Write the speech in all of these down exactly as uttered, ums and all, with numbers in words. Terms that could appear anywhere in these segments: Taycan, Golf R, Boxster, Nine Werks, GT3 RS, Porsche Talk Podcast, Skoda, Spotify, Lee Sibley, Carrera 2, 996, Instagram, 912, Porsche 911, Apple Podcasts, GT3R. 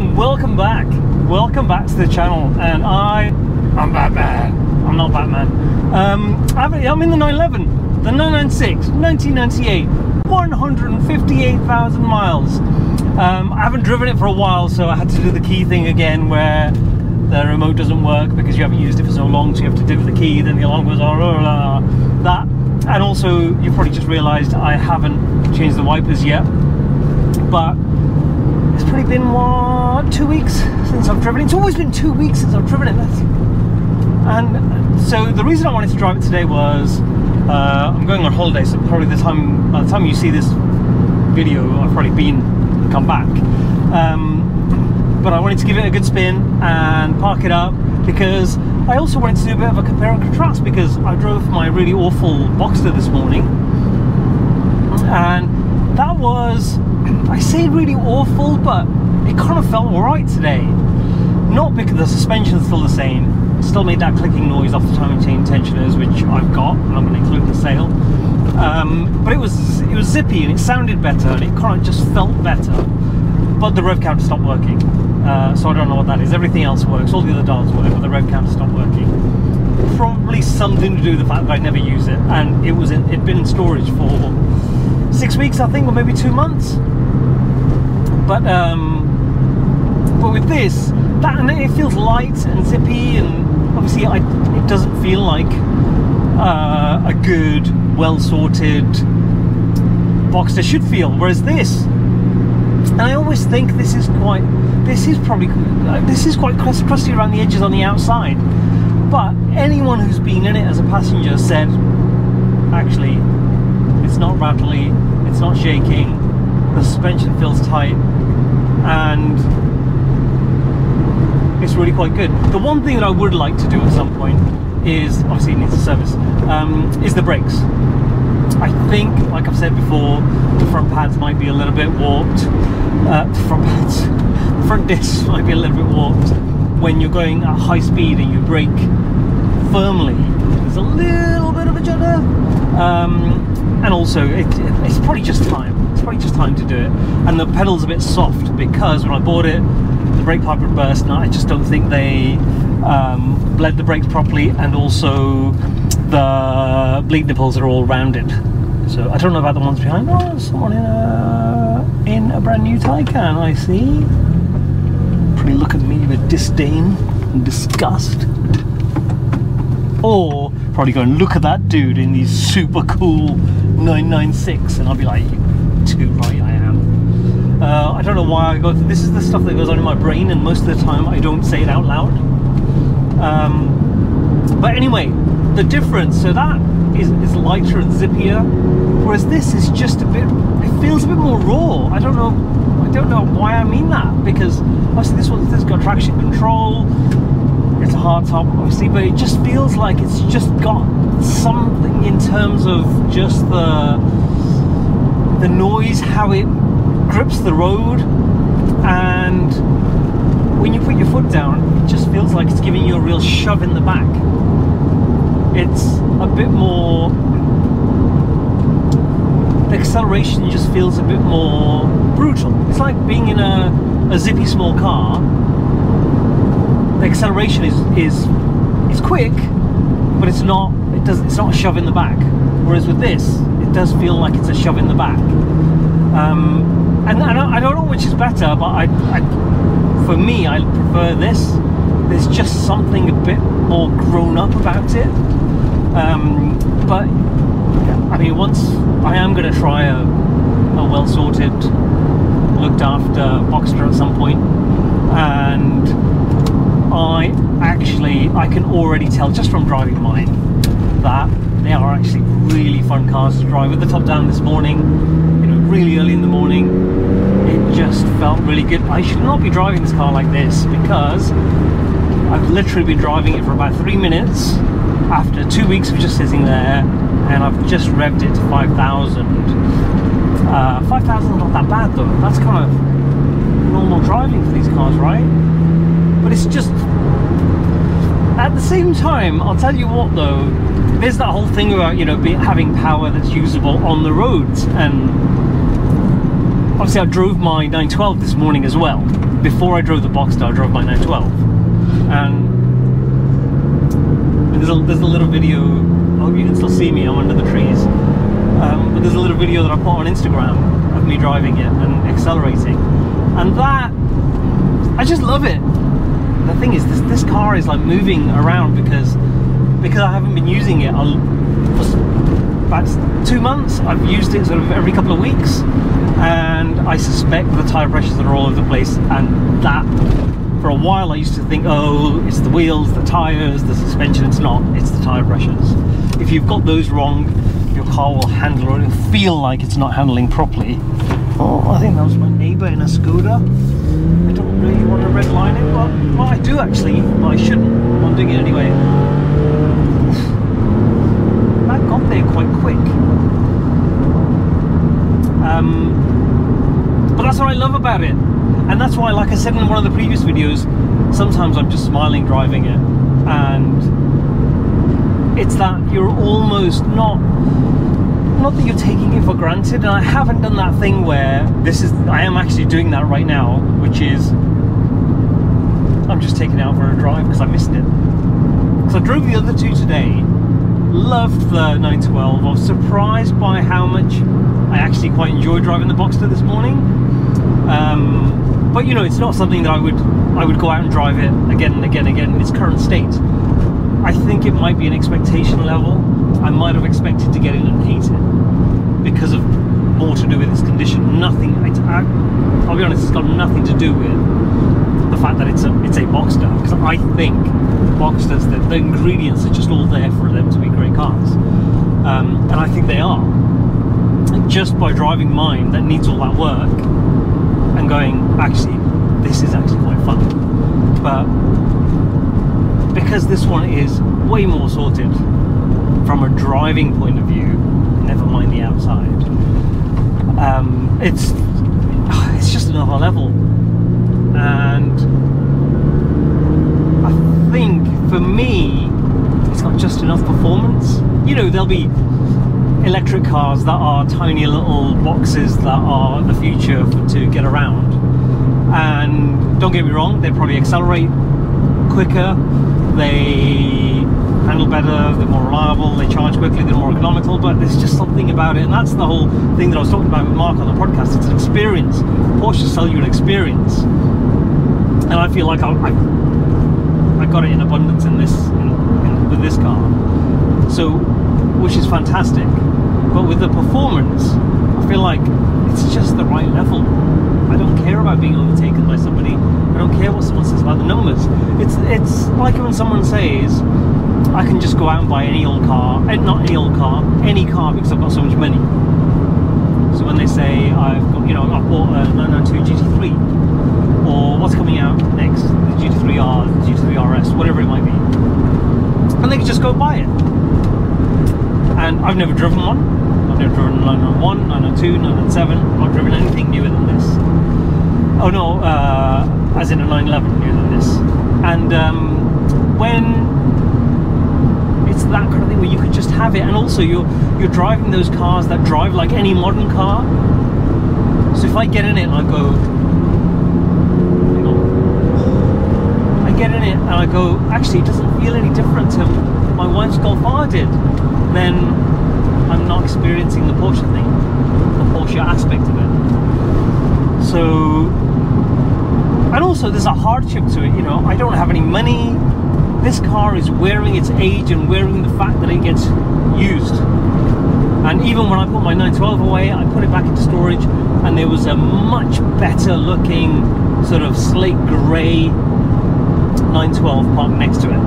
and welcome back. Welcome back to the channel. And I, I'm Batman. I'm not Batman. Um, I'm in the nine eleven, the nine ninety-six, nineteen ninety-eight, one hundred fifty-eight thousand miles. Um, I haven't driven it for a while, so I had to do the key thing again, where the remote doesn't work because you haven't used it for so long, so you have to do it with the key. Then the alarm goes, oh, blah, blah, that. And also, you probably just realised I haven't changed the wipers yet. But it's probably been what, two weeks since I've driven it. It's always been two weeks since I've driven it. That's... And so the reason I wanted to drive it today was uh, I'm going on holiday, so probably the time by the time you see this video, I've probably been come back. Um, but I wanted to give it a good spin and park it up, because I also wanted to do a bit of a compare and contrast, because I drove my really awful Boxster this morning, and that was, I say really awful, but it kind of felt alright today. Not because the suspension's still the same, still made that clicking noise off the timing chain tensioners, which I've got, and I'm going to include the sale. Um, but it was it was zippy, and it sounded better, and it kind of just felt better. But the rev counter stopped working. Uh, so I don't know what that is. Everything else works, all the other dials work, but the rev counter stopped working. Probably something to do with the fact that I never use it, and it was in, it'd been in storage for six weeks, I think, or maybe two months. But um, but with this, that and it feels light and zippy, and obviously I, it doesn't feel like uh, a good, well-sorted Boxster should feel. Whereas this. And I always think this is quite, this is probably, this is quite crusty around the edges on the outside. But anyone who's been in it as a passenger said, actually, it's not rattly, it's not shaking, the suspension feels tight, and it's really quite good. The one thing that I would like to do at some point is, obviously it needs a service, um, is the brakes. I think, like I've said before, the front pads might be a little bit warped. Uh, front pads, front discs might be a little bit warped when you're going at high speed and you brake firmly. There's a little bit of a judder, um, and also it, it, it's probably just time. It's probably just time to do it. And the pedal's a bit soft because when I bought it, the brake pipe had burst, and I just don't think they um, bled the brakes properly, and also. The bleed nipples are all rounded, so I don't know about the ones behind. Oh, there's someone in a in a brand new Taycan. I see. Probably look at me with disdain and disgust, or probably go and look at that dude in these super cool nine ninety-six, and I'll be like, you too right I am. Uh, I don't know why I go. This is the stuff that goes on in my brain, and most of the time I don't say it out loud. Um, but anyway. The difference, so that is, is lighter and zippier, whereas this is just a bit, it feels a bit more raw. I don't know, I don't know why I mean that, because obviously this one, this has got traction control, it's a hard top obviously, but it just feels like it's just got something in terms of just the the noise, how it grips the road, and when you put your foot down, it just feels like it's giving you a real shove in the back. It's a bit more, the acceleration just feels a bit more brutal. It's like being in a, a zippy small car. The acceleration is, is is quick, but it's not it does it's not a shove in the back. Whereas with this, it does feel like it's a shove in the back. Um, and I don't, I don't know which is better, but I, I for me I prefer this. There's just something a bit more grown up about it. Um, but yeah, I mean, once I am going to try a, a well sorted, looked after Boxster at some point, and I actually I can already tell just from driving mine that they are actually really fun cars to drive. With the top down this morning, you know, really early in the morning, it just felt really good. I should not be driving this car like this, because I've literally been driving it for about three minutes. After two weeks of just sitting there, and I've just revved it to five thousand. Uh, five thousand is not that bad though. That's kind of normal driving for these cars, right? But it's just... At the same time, I'll tell you what though, there's that whole thing about, you know, be, having power that's usable on the roads, and Obviously I drove my nine twelve this morning as well. Before I drove the Boxster, I drove my nine twelve. And there's a, there's a little video, I hope you can still see me, I'm under the trees. Um, but there's a little video that I put on Instagram of me driving it and accelerating. And that, I just love it. The thing is, this, this car is like moving around because because I haven't been using it. I'll, that's two months. I've used it sort of every couple of weeks, and I suspect the tire pressures that are all over the place. And that, for a while, I used to think, oh, it's the wheels, the tires, the suspension. It's not. It's the tire pressures. If you've got those wrong, your car will handle or it'll feel like it's not handling properly. Oh, I think that was my neighbour in a Skoda. I don't really want to redline it, but well, I do actually, but I shouldn't. I'm doing it anyway. That got there quite quick. Um, but that's what I love about it. And that's why, like I said in one of the previous videos, sometimes I'm just smiling driving it. And it's that you're almost not... Not that you're taking it for granted, and I haven't done that thing where this is, I am actually doing that right now, which is I'm just taking it out for a drive because I missed it. So I drove the other two today, loved the nine twelve, I was surprised by how much I actually quite enjoy driving the Boxster this morning. Um, but you know, it's not something that I would, I would go out and drive it again and again and again in its current state. I think it might be an expectation level. I might have expected to get in and hate it because of more to do with its condition. Nothing, it's, I, I'll be honest, it's got nothing to do with the fact that it's a it's a Boxster, because I think Boxsters, the, the ingredients are just all there for them to be great cars. Um, and I think they are. And just by driving mine that needs all that work and going, actually, this is actually quite fun. But because this one is way more sorted from a driving point of view, never mind the outside, um, it's it's just another level. And I think for me it's got just enough performance. You know, there'll be electric cars that are tiny little boxes that are the future for, to get around, and don't get me wrong, they probably accelerate quicker, they handle better, they're more reliable, they charge quickly, they're more economical, but there's just something about it. And that's the whole thing that I was talking about with Mark on the podcast. It's an experience. Porsche sell you an experience, and I feel like I, I, I got it in abundance in this in, in, with this car, so, which is fantastic. But with the performance, I feel like it's just the right level. I don't care about being overtaken by somebody. I don't care what someone says about the numbers. It's it's like when someone says, I can just go out and buy any old car, and not any old car, any car, because I've got so much money. So when they say, I've got, you know, I bought a nine ninety-two G T three, or what's coming out next, the G T three R, the G T three R S, whatever it might be, and they can just go buy it. And I've never driven one. I've never driven a nine ninety-one, nine ninety-two, nine ninety-seven. I've not driven anything newer than this. Oh no, uh, as in a nine eleven newer than this. And um, when it's that kind of thing where you can just have it, and also you're you're driving those cars that drive like any modern car. So if I get in it and I go, hang on, I get in it and I go, actually, it doesn't feel any different to my wife's Golf R did. Then I'm not experiencing the Porsche thing, the Porsche aspect of it. So, and also there's a hardship to it, you know, I don't have any money. This car is wearing its age and wearing the fact that it gets used. And even when I put my nine twelve away, I put it back into storage, and there was a much better looking sort of slate grey nine twelve parked next to it.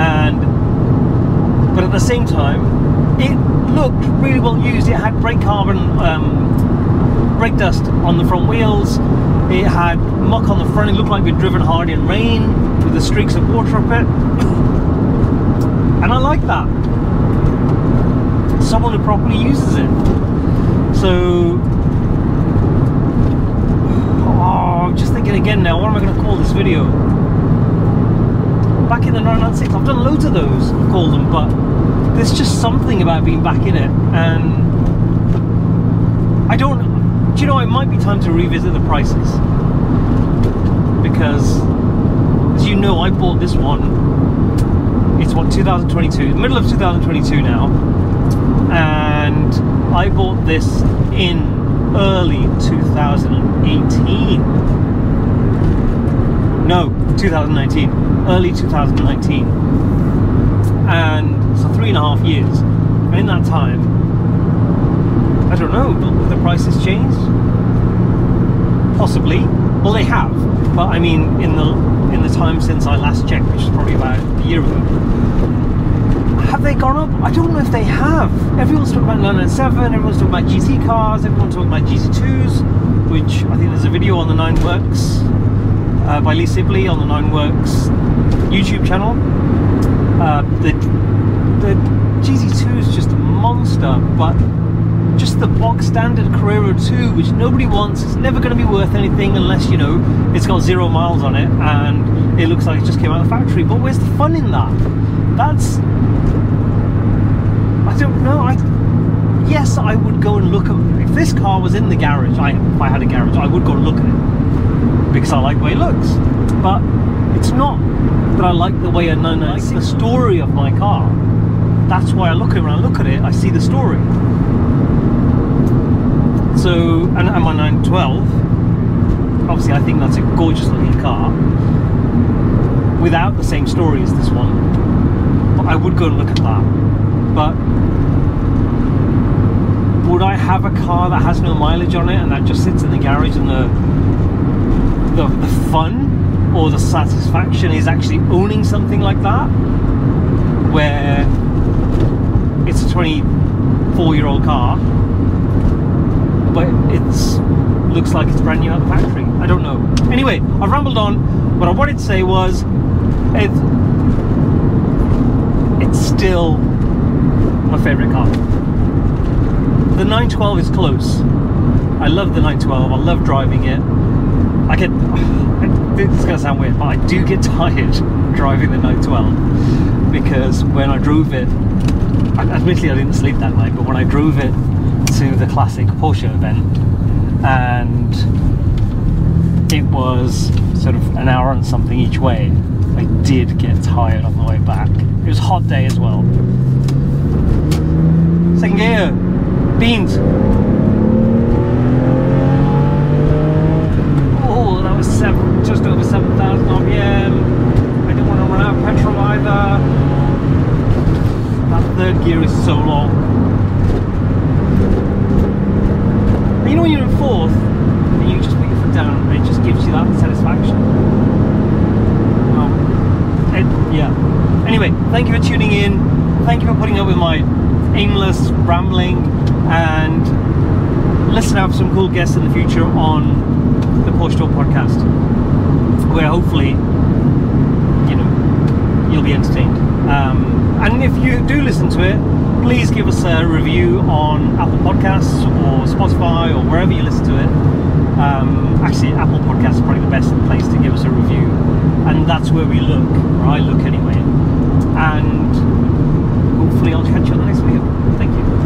And, but at the same time, it looked really well used. It had brake carbon, um, brake dust on the front wheels. It had muck on the front. It looked like we'd driven hard in rain with the streaks of water up it. And I like that. Someone who properly uses it. So, oh, I'm just thinking again now. What am I going to call this video? Back in the nine ninety-six, I've done loads of those. I've called them, but. There's just something about being back in it, and I don't do you know, it might be time to revisit the prices, because as you know, I bought this one, it's what, two thousand twenty-two, middle of two thousand twenty-two now, and I bought this in early twenty eighteen. No, twenty nineteen, early twenty nineteen, and so three and a half years. And in that time, I don't know, the price has changed. Possibly. Well, they have, but I mean, in the in the time since I last checked, which is probably about a year ago, have they gone up? I don't know if they have. Everyone's talking about nine nine seven. Everyone's talking about G T cars. Everyone's talking about G T twos, which I think there's a video on the Nine Werks. Uh, by Lee Sibley on the Nine Werks YouTube channel. Uh, the the G T two is just a monster, but just the box standard Carrera two, which nobody wants, it's never going to be worth anything unless, you know, it's got zero miles on it and it looks like it just came out of the factory. But where's the fun in that? That's... I don't know. I Yes, I would go and look at... If this car was in the garage, I, if I had a garage, I would go and look at it, because I like the way it looks. But it's not that I like the way a nine ninety-six, the story of my car. That's why I look at it. When I look at it, I see the story. So, and, and my nine twelve, obviously I think that's a gorgeous looking car without the same story as this one. But I would go and look at that. But would I have a car that has no mileage on it and that just sits in the garage and the The, the fun or the satisfaction is actually owning something like that, where it's a twenty-four year old car but it's looks like it's brand new out of the factory? I don't know. Anyway, I've rambled on. What I wanted to say was it, it's still my favourite car. The nine twelve is close. I love the nine twelve. I love driving it. I get, it's going to sound weird, but I do get tired driving the nine twelve, because when I drove it, admittedly I didn't sleep that night, but when I drove it to the classic Porsche event, and it was sort of an hour and something each way, I did get tired on the way back. It was a hot day as well. Second gear, beans. Seven, just over seven thousand R P M. I didn't want to run out of petrol either. That third gear is so long. And you know when you're in fourth and you just put your foot down and it just gives you that satisfaction. Well, it, yeah. Anyway, thank you for tuning in. Thank you for putting up with my aimless rambling, and let's have some cool guests in the future on the Porsche Talk Podcast, where hopefully, you know, you'll be entertained. Um, and if you do listen to it, please give us a review on Apple Podcasts or Spotify or wherever you listen to it. Um, actually, Apple Podcasts is probably the best place to give us a review, and that's where we look, or I look anyway. And hopefully I'll catch you on the next video. Thank you.